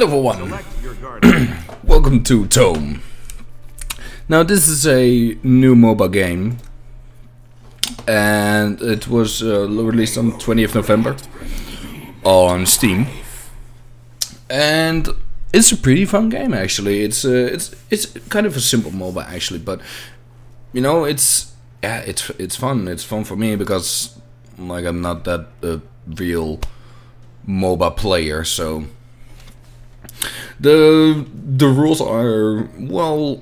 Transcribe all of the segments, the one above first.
Hello everyone, welcome to Tome. Now this is a new MOBA game and it was released on 20th November on Steam. And it's a pretty fun game actually. It's kind of a simple MOBA actually, but you know, it's fun. It's fun for me because like I'm not that real MOBA player, so the rules are, well,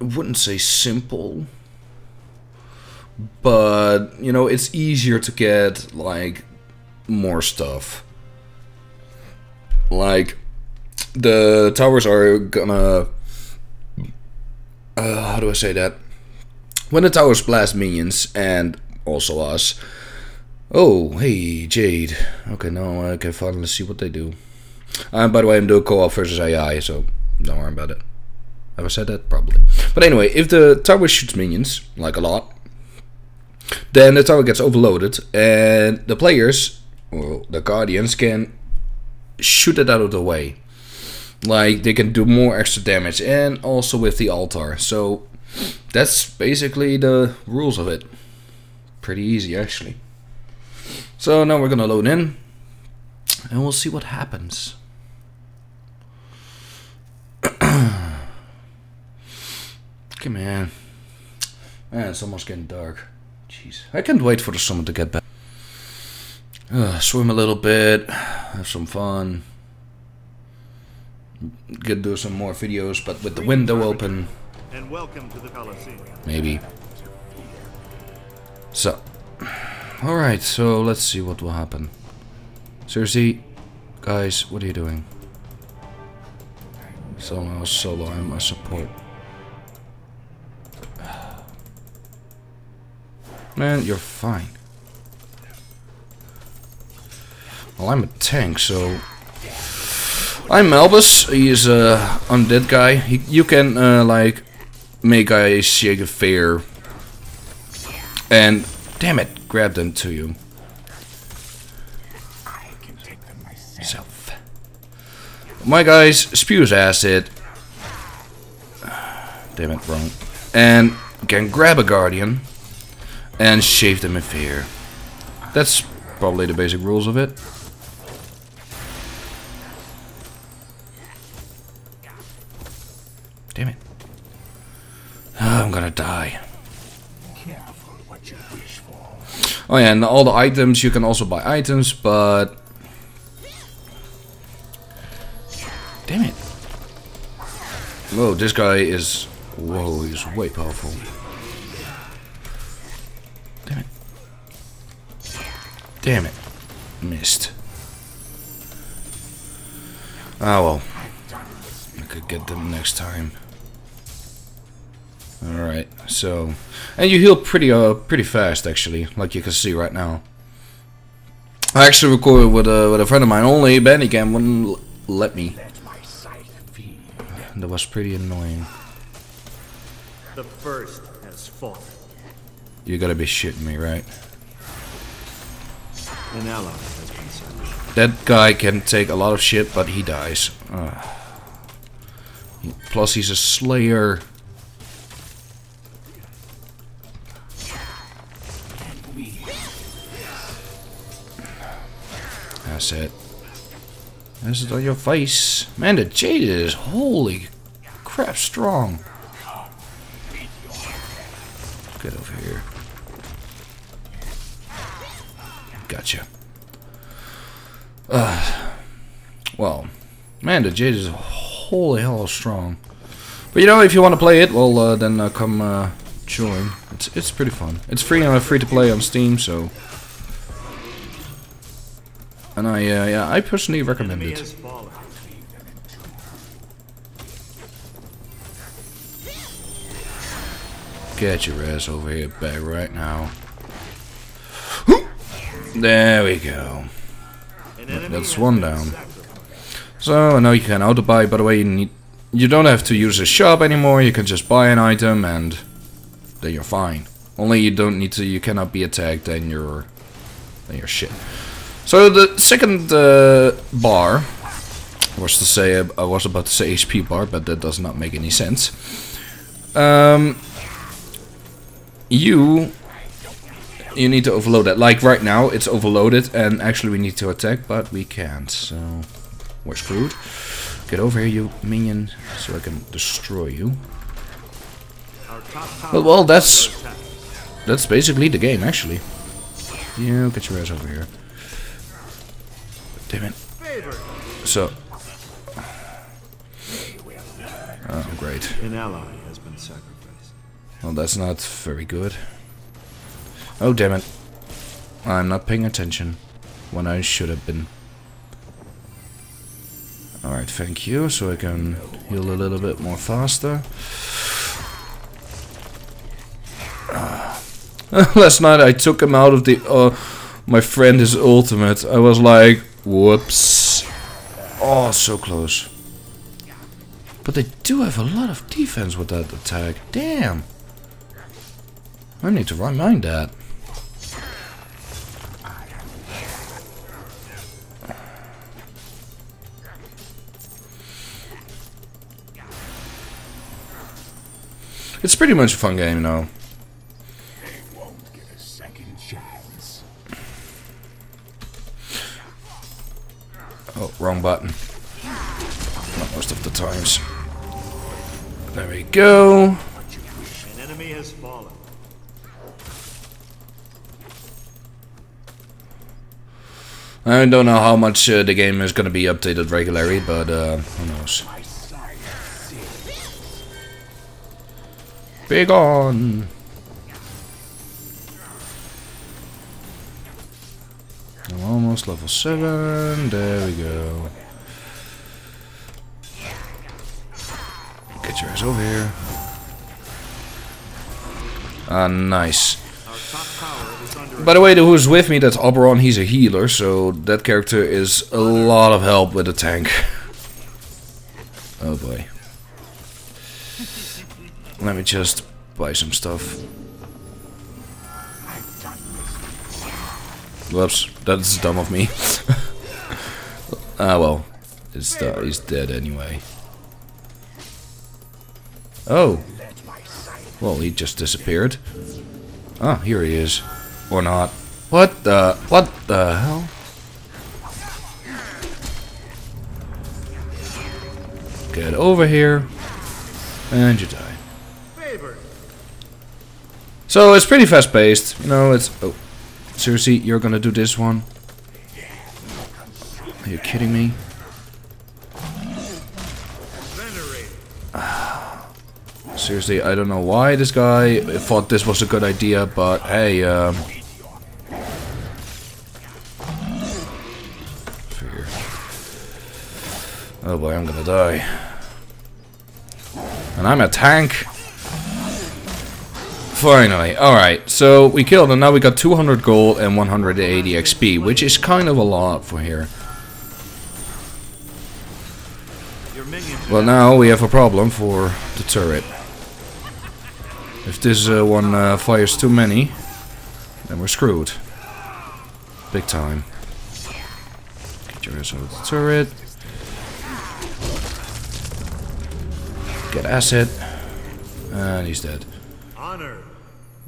I wouldn't say simple, but you know, it's easier to get like more stuff. Like the towers are gonna how do I say that? When the towers blast minions and also us. Oh, hey, Jade. Okay, now I can finally see what they do. By the way, I'm doing co-op versus AI, so don't worry about it. Have I said that? Probably. But anyway, if the tower shoots minions, like a lot, then the tower gets overloaded, and the players, or the guardians, can shoot it out of the way. Like, they can do more extra damage, and also with the altar. So, that's basically the rules of it. Pretty easy, actually. So now we're gonna load in, and we'll see what happens. Come on. Man, it's almost getting dark. Jeez. I can't wait for the summer to get back. Swim a little bit, have some fun. Could do some more videos, but with the window open. And welcome to the Coliseum. Maybe. So. Alright, so let's see what will happen. Seriously, guys, what are you doing? Solo, I'm a support. Man, you're fine. Well, I'm a tank, so... I'm Melbus, he is a undead guy. You can, like, make guys shake a fair. And, damn it. Grab them to you. I can take them myself. My guys spews acid. Damn it, wrong. And can grab a guardian and shave them in fear. That's probably the basic rules of it. Damn it. Oh, I'm gonna die. Oh yeah, and all the items, you can also buy items, but... Damn it. Whoa, this guy is... Whoa, he's way powerful. Damn it. Damn it. Missed. Ah well. I could get them next time. Alright, so... And you heal pretty fast, actually, like you can see right now. I actually recorded with a friend of mine, only Bandicam wouldn't let me. That was pretty annoying. The first has fallen. You gotta be shitting me, right? An ally has been sent. That guy can take a lot of shit, but he dies. Plus he's a slayer. That's it on your face. Man, the Jade is holy crap strong. Get over here. Gotcha. Well, man, the Jade is holy hell strong. But you know, if you want to play it, well, then come join. It's pretty fun. It's free and free to play on Steam, so. And I personally recommend it. Get your ass over here back right now. There we go. That's one down. So now you can auto buy. By the way, you don't have to use a shop anymore. You can just buy an item and then you're fine. Only you don't need to. You cannot be attacked. Then you're shit. So the second bar I was about to say HP bar, but that does not make any sense. You need to overload that. Like right now, it's overloaded, and actually we need to attack, but we can't. So we're screwed. Get over here, you minion, so I can destroy you. But well, that's basically the game, actually. You get your ass over here. Damn it. So. Oh, great. An ally has been sacrificed. Well, that's not very good. Oh, damn it. I'm not paying attention when I should have been. Alright, thank you. So I can heal a little bit more faster. Last night I took him out of the... my friend his ultimate. I was like, whoops. Oh, so close. But they do have a lot of defense with that attack. Damn. I need to remind that. It's pretty much a fun game, you know. They won't get a second chance. Oh, wrong button. Not most of the times. There we go. An enemy has fallen. I don't know how much the game is going to be updated regularly, but who knows. Be gone! I'm almost level 7, there we go. Get your ass over here. Ah, nice. By the way, who's with me, that's Oberon, he's a healer, so that character is a lot of help with the tank. Oh boy. Let me just buy some stuff. Whoops, that's dumb of me. Ah well, he's dead anyway. Oh! Well, he just disappeared. Ah, here he is. Or not. What the hell? Get over here. And you die. So it's pretty fast paced. You know, it's... Oh. Seriously, you're gonna do this one? Are you kidding me? Seriously, I don't know why this guy thought this was a good idea, but hey, figure. Oh boy, I'm gonna die. And I'm a tank! Finally, alright, so we killed and now we got 200 gold and 180 XP, which is kind of a lot for here. Well, now we have a problem for the turret. If this one fires too many, then we're screwed. Big time. Get your ass out of the turret. Get acid. And he's dead.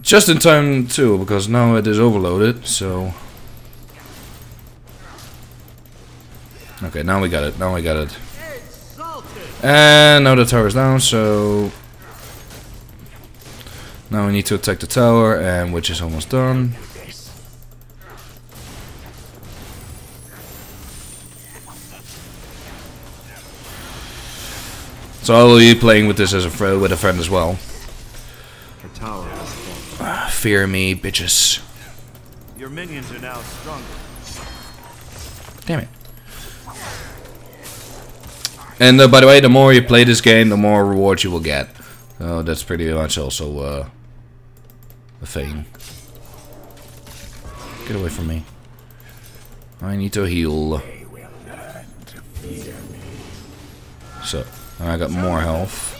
Just in time too, because now it is overloaded, so... Okay, now we got it, now we got it. And now the tower is down, so... Now we need to attack the tower, and which is almost done. So I will be playing with this as a friend, with a friend as well. Fear me, bitches. Your minions are now stronger. Damn it. And by the way, the more you play this game, the more rewards you will get. So that's pretty much also a thing. Get away from me. I need to heal. So, I got more health.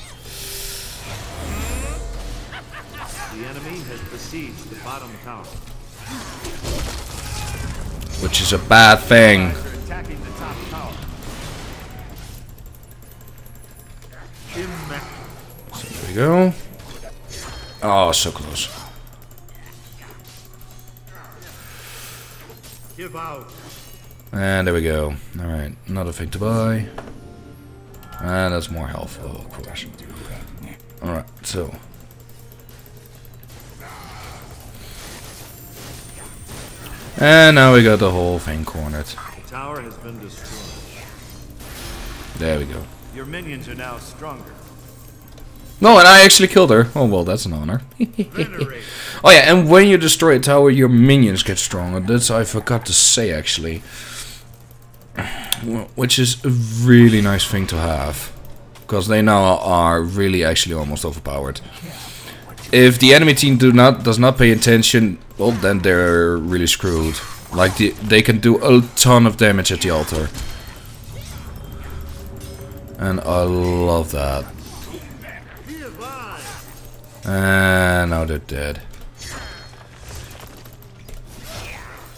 The enemy has besieged the bottom tower. Which is a bad thing. we go. Oh, so close. Give out. And there we go. Alright, another thing to buy. And that's more health, oh, of course. Alright, so. And now we got the whole thing cornered. The tower has been destroyed. There we go. Your minions are now stronger. No, and I actually killed her. Oh, well, that's an honor. Oh, yeah, and when you destroy a tower, your minions get stronger. That's I forgot to say, actually. Which is a really nice thing to have. Because they now are really actually almost overpowered. If the enemy team does not pay attention, well, then they're really screwed. Like, they can do a ton of damage at the altar. And I love that. And now they're dead.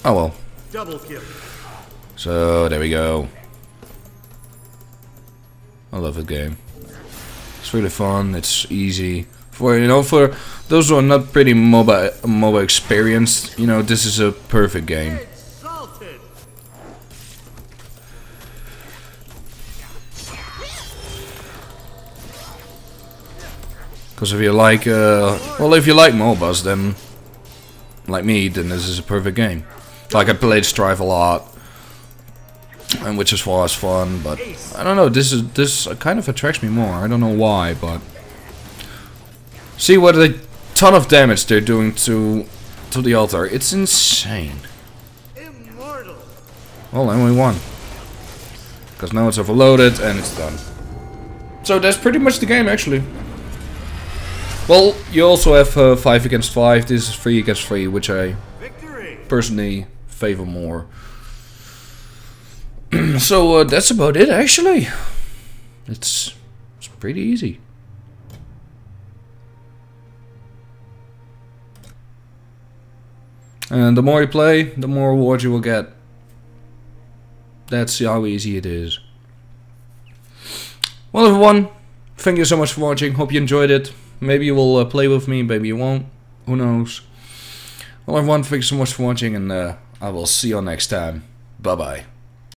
Oh well. Double kill. So there we go. I love the game. It's really fun. It's easy. For you know, for those who are not pretty MOBA experienced, you know, this is a perfect game. Because if you like, well, if you like MOBAs, then, like me, then this is a perfect game. Like, I played Strive a lot, and which is far as fun, but I don't know. This kind of attracts me more. I don't know why, but see what a ton of damage they're doing to the altar. It's insane. Immortal. Well, and we won. Because now it's overloaded and it's done. So that's pretty much the game, actually. Well, you also have 5 against 5, this is 3 against 3, which I personally favor more. So that's about it, actually. It's pretty easy. And the more you play, the more rewards you will get. That's how easy it is. Well, everyone, thank you so much for watching, hope you enjoyed it. Maybe you will play with me, maybe you won't. Who knows? Well, everyone, thanks so much for watching, and I will see you all next time. Bye-bye.